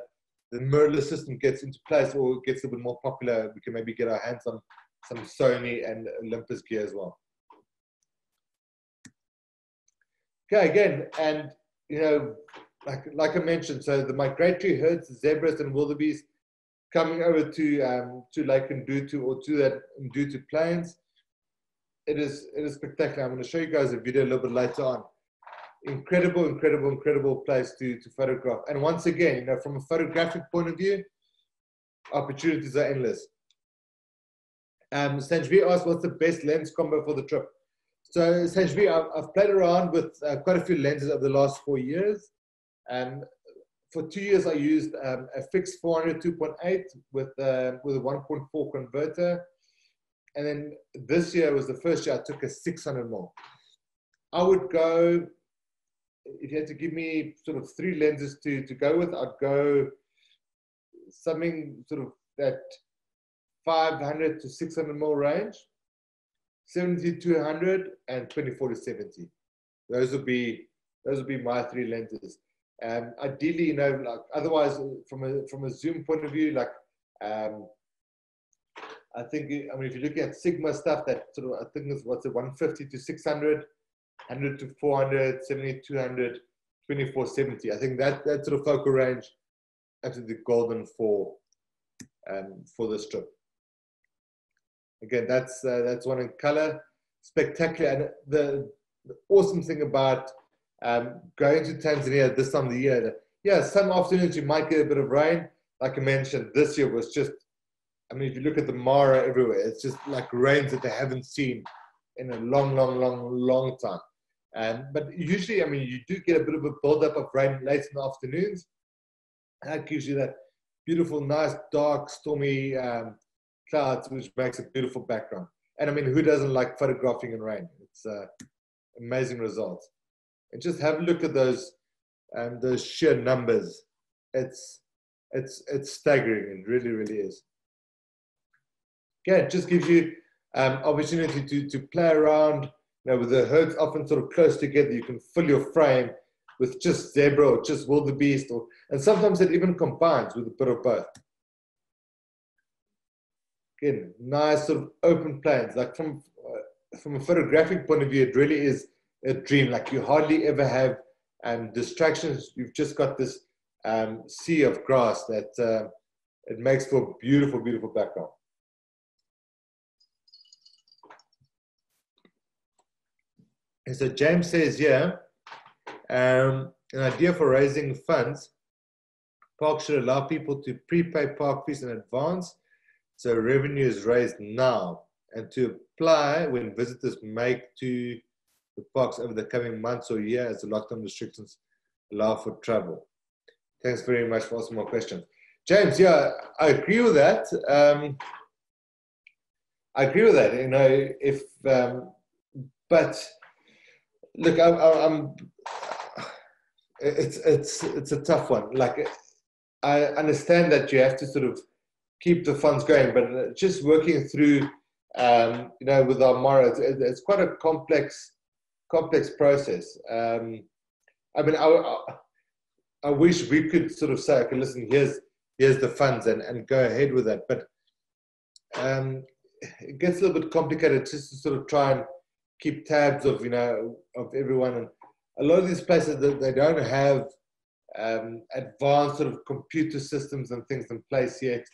the mirrorless system gets into place or gets a bit more popular, we can maybe get our hands on some Sony and Olympus gear as well. Okay, again, and you know, like, like I mentioned, so the migratory herds, zebras and wildebeest coming over to um, to Lake Ndutu or to that Ndutu plains, it is, it is spectacular. I'm going to show you guys a video a little bit later on. Incredible, incredible, incredible place to, to photograph. And once again, you know, from a photographic point of view, opportunities are endless. Um, Sanjvi asked, what's the best lens combo for the trip? So Sanjvi, I've, I've played around with uh, quite a few lenses over the last four years. And for two years, I used um, a fixed four hundred two point eight with, uh, with a one point four converter. And then this year was the first year I took a six hundred mil. I would go, if you had to give me sort of three lenses to, to go with, I'd go something sort of that five hundred to six hundred mil range, seventy to two hundred and twenty-four to seventy. Those would be, those would be my three lenses. Um, ideally, you know, like otherwise from a, from a zoom point of view, like, um, I think, I mean, if you're looking at Sigma stuff that sort of, I think is what's it, one fifty to six hundred, one hundred to four hundred, seventy to two hundred, twenty-four seventy. I think that, that sort of focal range, absolutely golden for, um, for this trip. Again, that's, uh, that's one in color. Spectacular. And the, the awesome thing about um, going to Tanzania this time of the year, yeah, some afternoons you might get a bit of rain. Like I mentioned, this year was just, I mean, if you look at the Mara everywhere, it's just like rains that they haven't seen in a long, long, long, long time. Um, but usually, I mean, you do get a bit of a buildup of rain late in the afternoons. That gives you that beautiful, nice, dark, stormy um, clouds, which makes a beautiful background. And I mean, who doesn't like photographing in rain? It's uh, amazing results. And just have a look at those, um, those sheer numbers. It's, it's it's staggering. It really, really is. Yeah, it just gives you um, opportunity to to play around. You know, with the herds often sort of close together, you can fill your frame with just zebra or just wildebeest, or and sometimes it even combines with a bit of both. Again, nice sort of open plains. Like from uh, from a photographic point of view, it really is a dream. Like you hardly ever have um, distractions. You've just got this um, sea of grass that uh, it makes for a beautiful, beautiful background. And so James says, yeah, um, an idea for raising funds. Parks should allow people to prepay park fees in advance, so revenue is raised now, and to apply when visitors make to the parks over the coming months or year as the lockdown restrictions allow for travel. Thanks very much for asking my question. James, yeah, I agree with that. Um, I agree with that, you know, if, um, but, look, I, I, I'm. It's it's it's a tough one. Like, I understand that you have to sort of keep the funds going, but just working through, um, you know, with our Mara, it's, it's quite a complex, complex process. Um, I mean, I I wish we could sort of say, okay, listen, here's here's the funds, and and go ahead with that. But um, it gets a little bit complicated just to sort of try and keep tabs of, you know, of everyone. And a lot of these places that they don't have um, advanced sort of computer systems and things in place yet.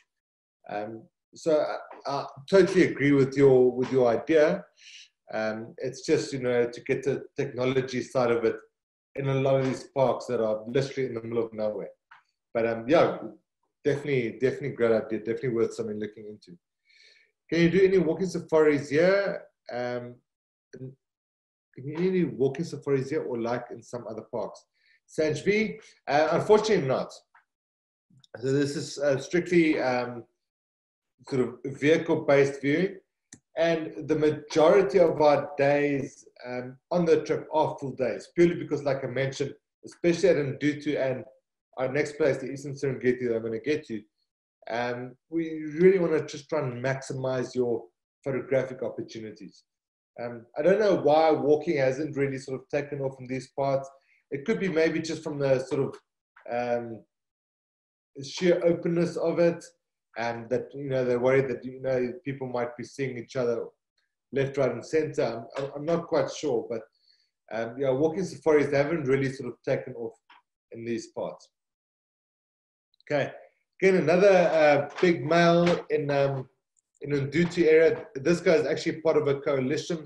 Um, so I, I totally agree with your, with your idea. Um, it's just, you know, to get the technology side of it in a lot of these parks that are literally in the middle of nowhere. But um, yeah, definitely, definitely great idea. Definitely worth something looking into. Can you do any walking safaris here? Um, Can you really walk in safaris here, or like in some other parks? Sanjvi, uh, unfortunately not. So this is uh, strictly um, sort of vehicle-based viewing, and the majority of our days um, on the trip are full days, purely because, like I mentioned, especially at Ndutu and our next place, the Eastern Serengeti that I'm going to get to, um, we really want to just try and maximize your photographic opportunities. Um, I don't know why walking hasn't really sort of taken off in these parts. It could be maybe just from the sort of um, sheer openness of it, and that, you know, they're worried that, you know, people might be seeing each other left, right, and center. I'm, I'm not quite sure, but um, yeah, walking safaris haven't really sort of taken off in these parts. Okay, again, another uh, big male in. Um, In the Ndutu area, this guy is actually part of a coalition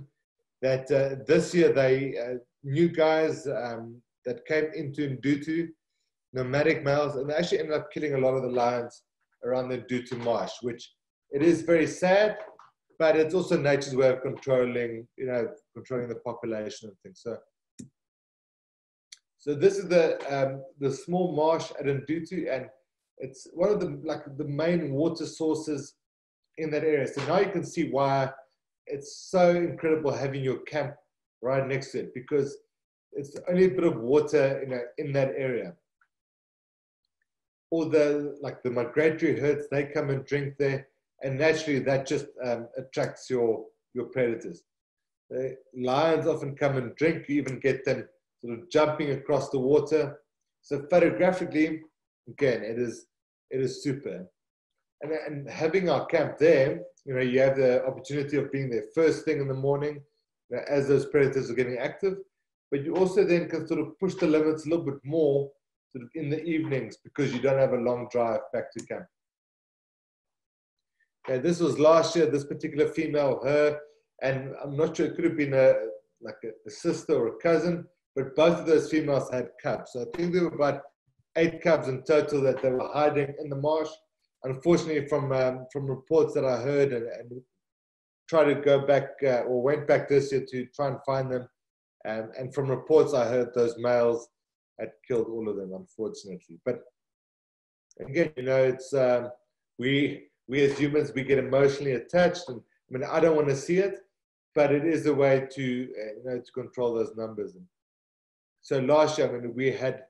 that uh, this year they uh, new guys um, that came into Ndutu, nomadic males, and they actually ended up killing a lot of the lions around the Ndutu Marsh, which it is very sad, but it's also nature's way of controlling, you know, controlling the population and things. So, so this is the um, the small marsh at Ndutu, and it's one of the like the main water sources in that area. So now you can see why it's so incredible having your camp right next to it, because it's only a bit of water, you know, in that area. Or the, like the migratory herds, they come and drink there, and naturally that just um, attracts your, your predators. The lions often come and drink. You even get them sort of jumping across the water. So photographically, again, it is, it is super. And, and having our camp there, you know, you have the opportunity of being there first thing in the morning, you know, as those predators are getting active, but you also then can sort of push the limits a little bit more sort of in the evenings, because you don't have a long drive back to camp. Okay, this was last year, this particular female, her, and I'm not sure, it could have been a, like a, a sister or a cousin, but both of those females had cubs. So I think there were about eight cubs in total that they were hiding in the marsh. Unfortunately, from um, from reports that I heard, and, and tried to go back uh, or went back this year to try and find them, um, and from reports I heard those males had killed all of them, unfortunately. But again, you know, it's um, we we as humans, we get emotionally attached, and I mean, I don't want to see it, but it is a way to uh, you know, to control those numbers. And so last year, I mean, we had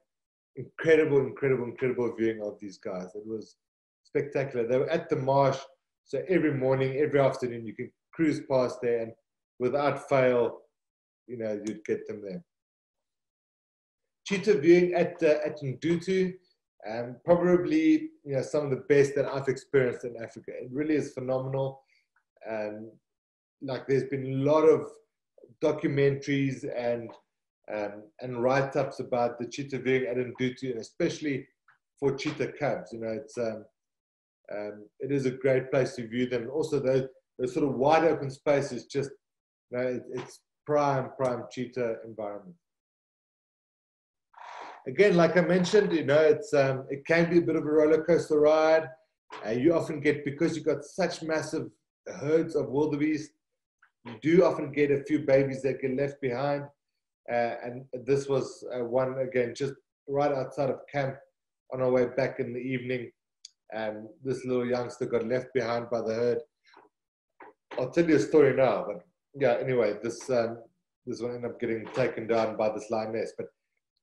incredible, incredible, incredible viewing of these guys. It was spectacular. They were at the marsh, so every morning, every afternoon, you could cruise past there, and without fail, you know, you'd get them there. Cheetah viewing at uh, at Ndutu, um, probably you know some of the best that I've experienced in Africa. It really is phenomenal. Um, like there's been a lot of documentaries and um, and write-ups about the cheetah viewing at Ndutu, and especially for cheetah cubs. You know, it's um, um, it is a great place to view them. And also those those sort of wide open spaces, just you know, it, it's prime prime cheetah environment. Again, like I mentioned, you know, it's, um, it can be a bit of a roller coaster ride. Uh, you often get, because you've got such massive herds of wildebeest, you do often get a few babies that get left behind. Uh, and this was uh, one, again, just right outside of camp on our way back in the evening. Um, this little youngster got left behind by the herd. I'll tell you a story now, but yeah, anyway, this, um, this one ended up getting taken down by this lioness. But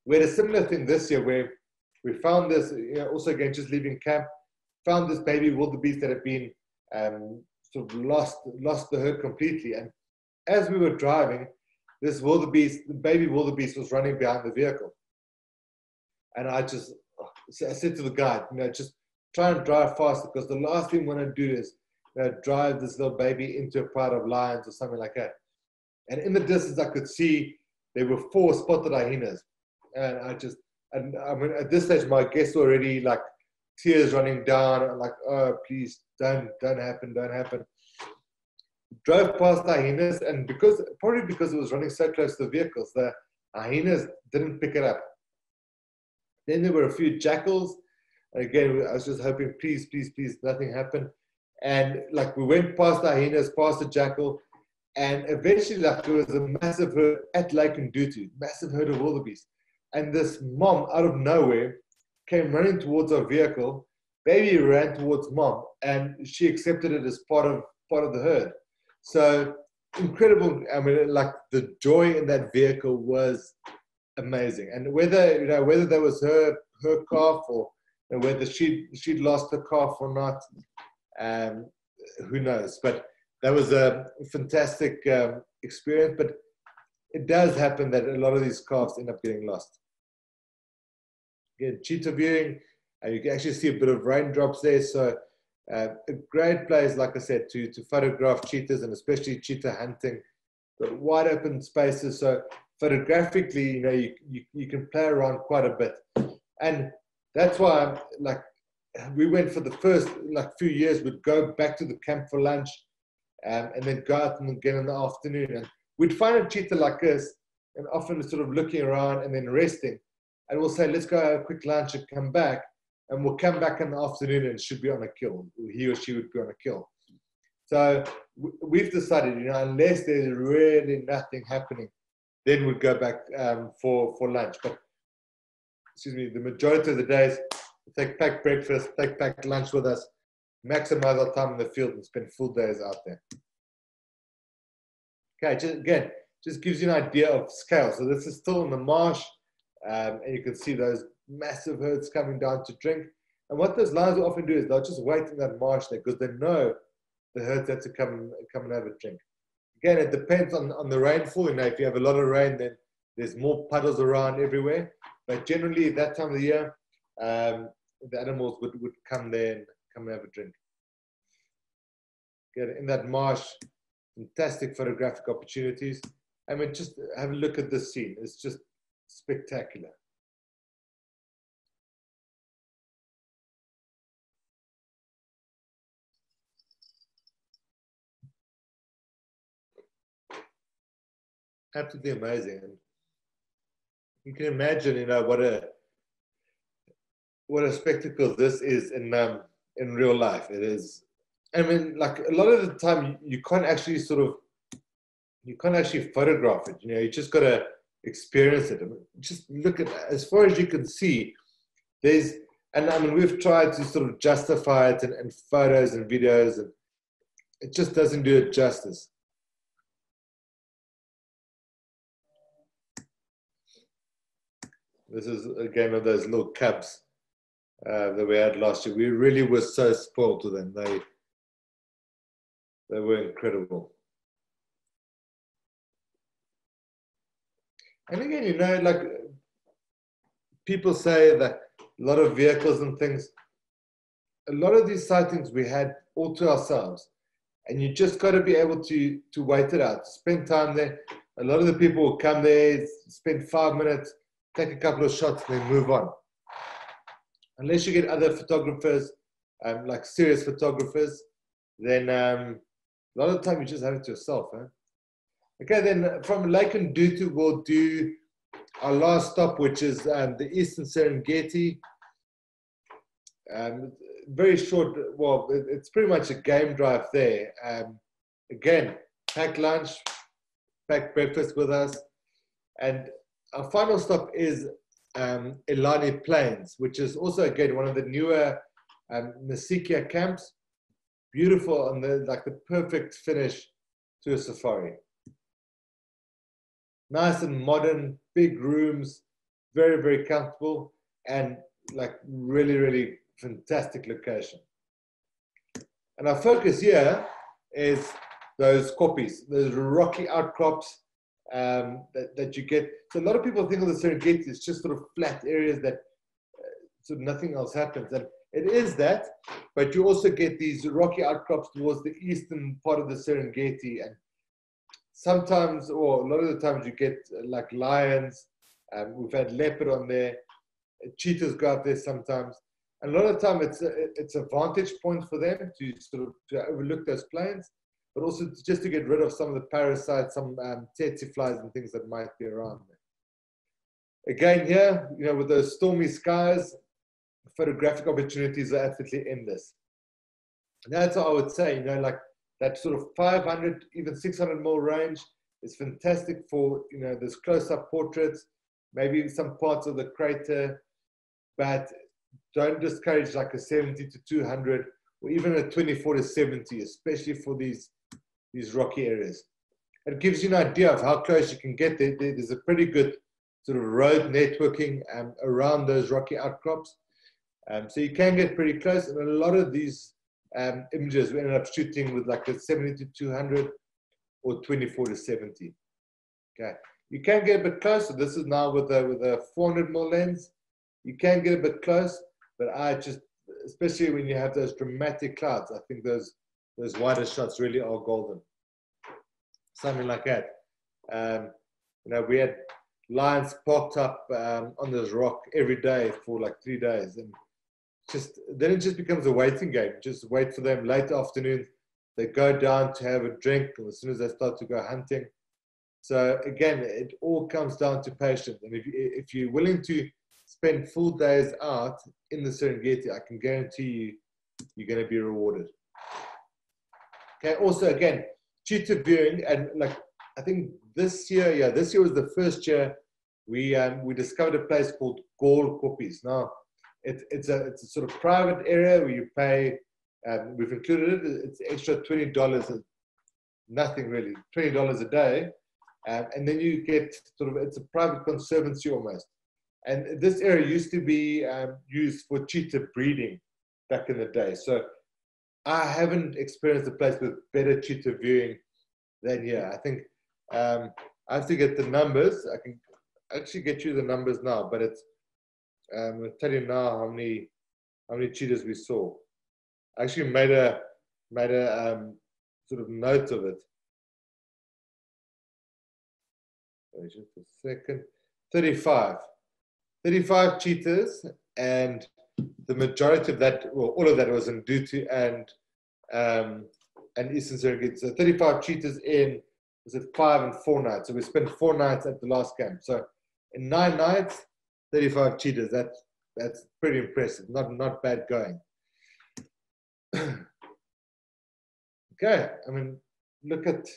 we had a similar thing this year where we found this, you know, also again, just leaving camp, found this baby wildebeest that had been um, sort of lost, lost the herd completely. And as we were driving, this wildebeest, the baby wildebeest was running behind the vehicle. And I just, I said to the guide, you know, just try and drive faster, because the last thing we want to do is, you know, drive this little baby into a pride of lions or something like that. And in the distance, I could see there were four spotted hyenas. And I just, and I mean, at this stage, my guests were already like tears running down. I'm like, oh, please, don't, don't happen, don't happen. Drove past the hyenas, and because, probably because it was running so close to the vehicles, the hyenas didn't pick it up. Then there were a few jackals. And again, I was just hoping, please, please, please, nothing happened. And like, we went past the hyenas, past the jackal, and eventually, like, there was a massive herd at Lake Ndutu, massive herd of wildebeest. And this mom, out of nowhere, came running towards our vehicle. Baby ran towards mom, and she accepted it as part of part of the herd. So incredible! I mean, like, the joy in that vehicle was amazing. And whether you know whether that was her her calf or you know, whether she she'd lost her calf or not, um, who knows? But that was a fantastic um, experience. But it does happen that a lot of these calves end up getting lost. Again, cheetah viewing, and you can actually see a bit of raindrops there. So uh, a great place, like I said, to, to photograph cheetahs, and especially cheetah hunting. But wide open spaces, so photographically, you know, you, you, you can play around quite a bit. And that's why, I'm, like, we went for the first like few years, we'd go back to the camp for lunch, um, and then go out and again in the afternoon. And we'd find a cheetah like this, and often sort of looking around and then resting. And we'll say, let's go have a quick lunch and come back. And we'll come back in the afternoon and should be on a kill. He or she would be on a kill. So we've decided, you know, unless there's really nothing happening, then we'd go back um, for, for lunch. But, excuse me, the majority of the days, we take packed breakfast, take packed lunch with us, maximize our time in the field, and spend full days out there. Okay, just, again, just gives you an idea of scale. So this is still in the marsh, um, and you can see those massive herds coming down to drink. And what those lions will often do is they'll just wait in that marsh there, because they know the herds have to come, come and have a drink. Again, it depends on, on the rainfall. You know, if you have a lot of rain, then there's more puddles around everywhere. But generally, at that time of the year, um, the animals would, would come there and come and have a drink. Again, in that marsh, fantastic photographic opportunities. I mean, just have a look at this scene. It's just spectacular. Absolutely amazing. And you can imagine, you know, what a what a spectacle this is in um, in real life. It is. I mean, like, a lot of the time, you can't actually sort of, you can't actually photograph it. You know, you just got to experience it. I mean, just look at, as far as you can see, there's, and I mean, we've tried to sort of justify it in, in photos and videos, and it just doesn't do it justice. This is again of those little cubs uh, that we had last year. We really were so spoiled with them. They, they were incredible. And again, you know, like people say that a lot of vehicles and things, a lot of these sightings we had all to ourselves. And you just got to be able to, to wait it out, spend time there. A lot of the people will come there, spend five minutes, take a couple of shots, and then move on. Unless you get other photographers, um, like serious photographers, then um, a lot of the time you just have it to yourself. Huh? Okay, then from Lake Ndutu, we'll do our last stop, which is um, the Eastern Serengeti. Um, very short, well, it's pretty much a game drive there. Um, again, pack lunch, pack breakfast with us. And our final stop is um, Ilani Plains, which is also, again, one of the newer um, Nasekia camps. Beautiful, and the, like the perfect finish to a safari. Nice and modern, big rooms, very, very comfortable, and like really, really fantastic location. And our focus here is those koppies, those rocky outcrops um, that, that you get. So a lot of people think of the Serengeti as just sort of flat areas that uh, sort of nothing else happens. And it is that, but you also get these rocky outcrops towards the eastern part of the Serengeti. And sometimes, or a lot of the times, you get uh, like lions. Um, we've had leopard on there. Cheetahs go out there sometimes. And a lot of the time, it's a, it's a vantage point for them to sort of to overlook those plains, but also to, just to get rid of some of the parasites, some um, tsetse flies and things that might be around there. Again, here, you know, with those stormy skies, photographic opportunities are absolutely endless. And that's what I would say, you know, like that sort of five hundred, even six hundred mil range is fantastic for, you know, this close-up portraits, maybe some parts of the crater, but don't discourage like a seventy to two hundred or even a twenty-four to seventy, especially for these, these rocky areas. It gives you an idea of how close you can get there. There's a pretty good sort of road networking um, around those rocky outcrops. Um, so you can get pretty close. And a lot of these um, images we ended up shooting with like a seventy to two hundred or twenty-four to seventy. Okay. You can get a bit closer. This is now with a, with a four hundred mil lens. You can get a bit close, but I just, especially when you have those dramatic clouds, I think those, those wider shots really are golden. Something like that. Um, you know, we had lions parked up um, on this rock every day for like three days. And just then it just becomes a waiting game. Just wait for them late afternoon. They go down to have a drink, and as soon as they start to go hunting. So again, it all comes down to patience. And if, if you're willing to spend full days out in the Serengeti, I can guarantee you, you're going to be rewarded. Okay, also again, cheetah viewing, and like, I think this year, yeah, this year was the first year we, um, we discovered a place called Gaul Koppies. Now, it, it's, a, it's a sort of private area where you pay, um, we've included it, it's extra twenty dollars, nothing really, twenty dollars a day. Um, and then you get sort of, it's a private conservancy almost. And this area used to be um, used for cheetah breeding back in the day. So I haven't experienced a place with better cheetah viewing than here. I think um, I have to get the numbers. I can actually get you the numbers now, but it's, um, I'll tell you now how many, how many cheetahs we saw. I actually made a, made a um, sort of note of it. Wait just a second, thirty-five. thirty-five cheetahs, and the majority of that, well, all of that was in Ndutu and, um, and Eastern Serengeti. So thirty-five cheetahs in, was it five and four nights? So we spent four nights at the last camp. So in nine nights, thirty-five cheetahs. That, that's pretty impressive. Not, not bad going. Okay. I mean, look at,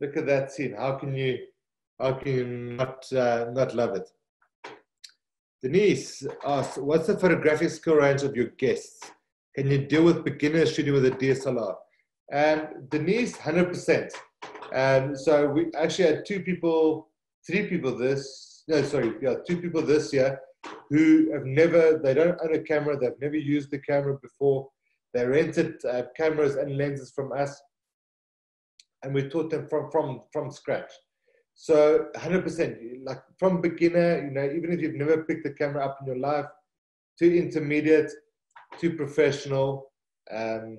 look at that scene. How can you, how can you not, uh, not love it? Denise asks, what's the photographic skill range of your guests? Can you deal with beginners shooting with a D S L R? And Denise, one hundred percent. Um, so we actually had two people, three people this this, no, sorry, yeah, two people this year who have never, they don't own a camera, they've never used the camera before. They rented uh, cameras and lenses from us, and we taught them from, from, from scratch. So one hundred percent, like from beginner, you know, even if you've never picked a camera up in your life, to intermediate, to professional, um,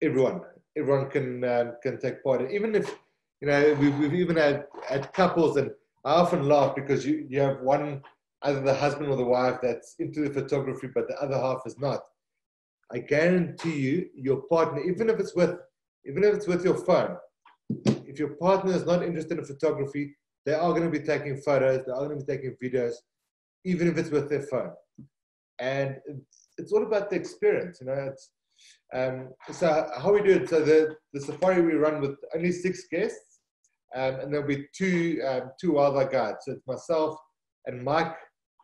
everyone, everyone can, um, can take part. Even if, you know, we've, we've even had, had couples, and I often laugh because you, you have one, either the husband or the wife that's into the photography, but the other half is not. I guarantee you, your partner, even if it's with, even if it's with your phone, if your partner is not interested in photography, they are going to be taking photos, they are going to be taking videos, even if it's with their phone. And it's, it's all about the experience, you know. It's, um, so how we do it, so the, the safari we run with only six guests, um, and there'll be two, um, two wildlife guides. So it's myself and Mike,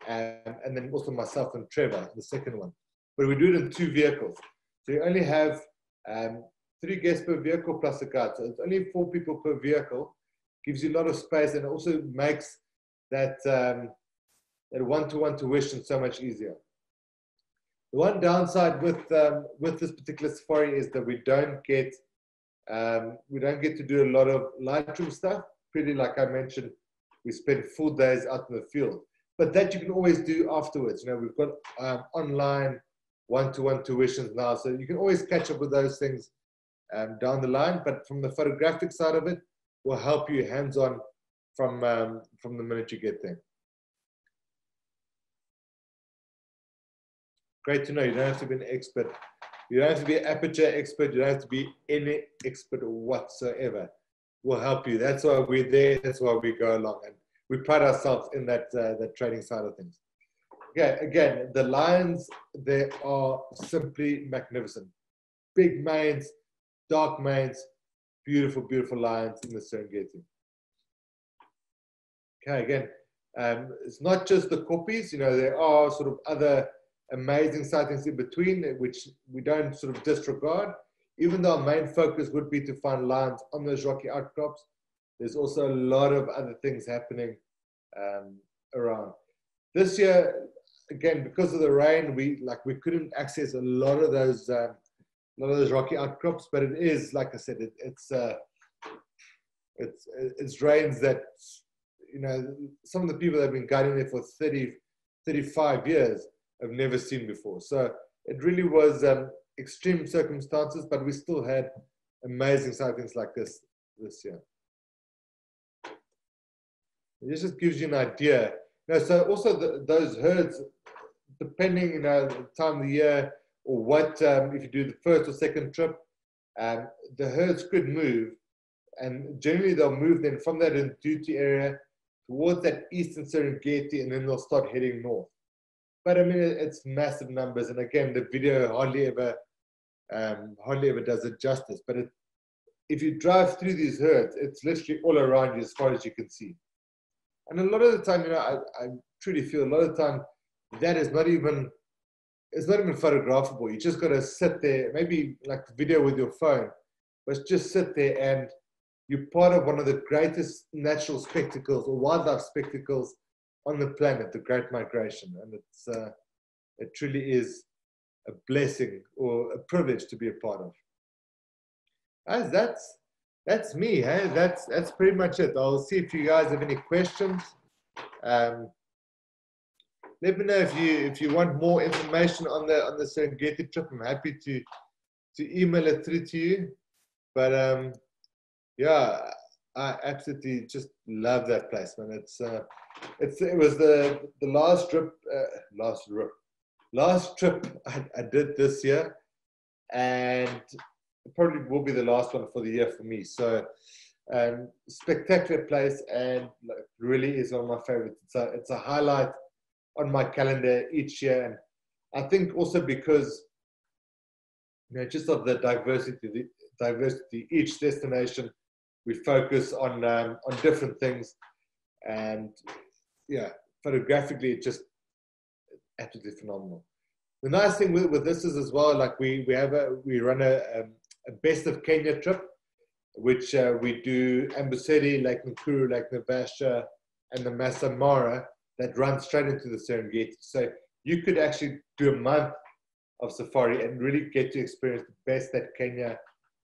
um, and then also myself and Trevor, the second one. But we do it in two vehicles. So you only have um, three guests per vehicle plus a guide. So it's only four people per vehicle. Gives you a lot of space, and also makes that um, that one-to-one tuition so much easier. The one downside with um, with this particular safari is that we don't get um, we don't get to do a lot of Lightroom stuff. Pretty, like I mentioned, we spend full days out in the field. But that you can always do afterwards. You know, we've got um, online one-to-one tuitions now, so you can always catch up with those things um, down the line. But from the photographic side of it, will help you hands-on from um, from the minute you get there. Great to know. You don't have to be an expert. You don't have to be an aperture expert. You don't have to be any expert whatsoever. We'll help you. That's why we're there. That's why we go along, and we pride ourselves in that uh, that training side of things. Yeah, again, the lions, they are simply magnificent. Big manes, dark manes, beautiful, beautiful lions in the Serengeti. Okay, again, um, it's not just the koppies, you know, there are sort of other amazing sightings in between, which we don't sort of disregard. Even though our main focus would be to find lions on those rocky outcrops, there's also a lot of other things happening um, around. This year, again, because of the rain, we like we couldn't access a lot of those, uh, a lot of those rocky outcrops. But it is, like I said, it, it's uh, it's it's rains that, you know, some of the people that have been guiding there for thirty, thirty-five years have never seen before. So it really was um, extreme circumstances, but we still had amazing sightings like this this year. This just gives you an idea. No, so also the, those herds, depending, you know, the time of the year or what, um, if you do the first or second trip, um, the herds could move, and generally they'll move then from that Ndutu area towards that eastern Serengeti, and then they'll start heading north. But I mean, it's massive numbers, and again, the video hardly ever, um, hardly ever does it justice. But it, if you drive through these herds, it's literally all around you as far as you can see. And a lot of the time, you know, I, I truly feel a lot of the time that is not even, it's not even photographable. You just got to sit there, maybe like video with your phone, but just sit there, and you're part of one of the greatest natural spectacles or wildlife spectacles on the planet, the Great Migration. And it's, uh, it truly is a blessing or a privilege to be a part of. As that's, That's me, hey? That's that's pretty much it. I'll see if you guys have any questions. Um, let me know if you if you want more information on the on the Serengeti trip. I'm happy to to email it through to you. But um, yeah, I absolutely just love that place, man. It's uh, it's it was the the last trip, uh, last trip, last trip I, I did this year, and it probably will be the last one for the year for me. So um, spectacular place, and like, really is one of my favorites. It's a, it's a highlight on my calendar each year. And I think also because, you know, just of the diversity, the diversity, each destination, we focus on, um, on different things. And yeah, photographically, it just absolutely phenomenal. The nice thing with, with this is as well, like we, we have a, we run a, a A best of Kenya trip, which uh, we do Amboseli, Lake Nakuru, Lake Naivasha, and the Masai Mara that run straight into the Serengeti. So you could actually do a month of safari and really get to experience the best that Kenya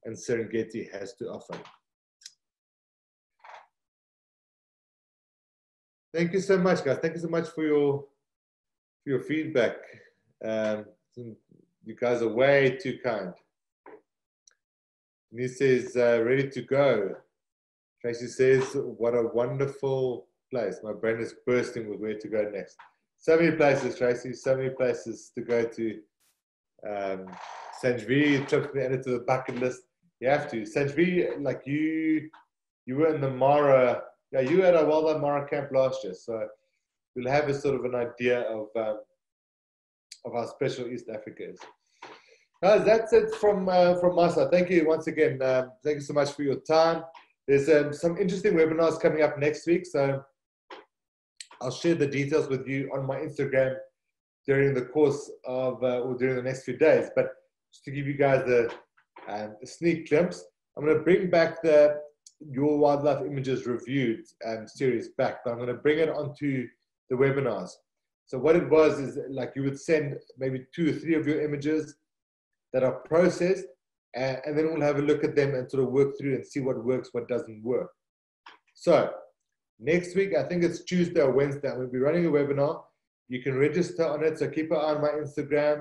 and Serengeti has to offer. Thank you so much, guys. Thank you so much for your, for your feedback. Um, you guys are way too kind. Denise says, uh, ready to go. Tracy says, what a wonderful place. My brain is bursting with where to go next. So many places, Tracy, so many places to go to. Um, Sanjvi, took me added to the bucket list. You have to. Sanjvi, like you, you were in the Mara, yeah, you were at a Wildlife Mara camp last year. So we'll have a sort of an idea of, um, of how special East Africa is. Guys, that's it from, uh, from my side. Thank you once again. Um, thank you so much for your time. There's um, some interesting webinars coming up next week. So I'll share the details with you on my Instagram during the course of, uh, or during the next few days. But just to give you guys a, um, a sneak glimpse, I'm gonna bring back the Your Wildlife Images Reviewed um, series back, but I'm gonna bring it onto the webinars. So what it was is like you would send maybe two or three of your images that are processed, and, and then we'll have a look at them and sort of work through and see what works, what doesn't work. So next week, I think it's Tuesday or Wednesday, I'm going to be running a webinar. You can register on it, so keep an eye on my Instagram,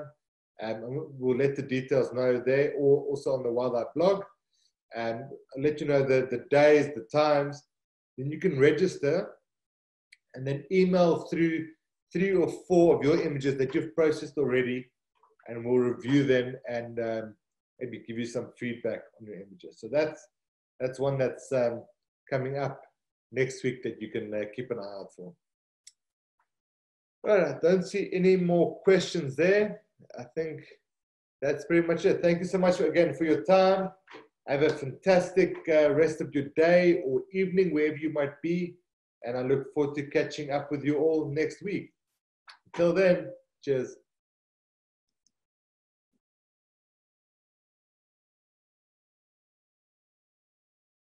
um, and we'll let the details know there, or also on the Wildlife blog, and I'll let you know the, the days, the times. Then you can register, and then email through three or four of your images that you've processed already, and we'll review them and um, maybe give you some feedback on your images. So that's, that's one that's um, coming up next week that you can uh, keep an eye out for. All right, I don't see any more questions there. I think that's pretty much it. Thank you so much again for your time. Have a fantastic uh, rest of your day or evening, wherever you might be. And I look forward to catching up with you all next week. Until then, cheers.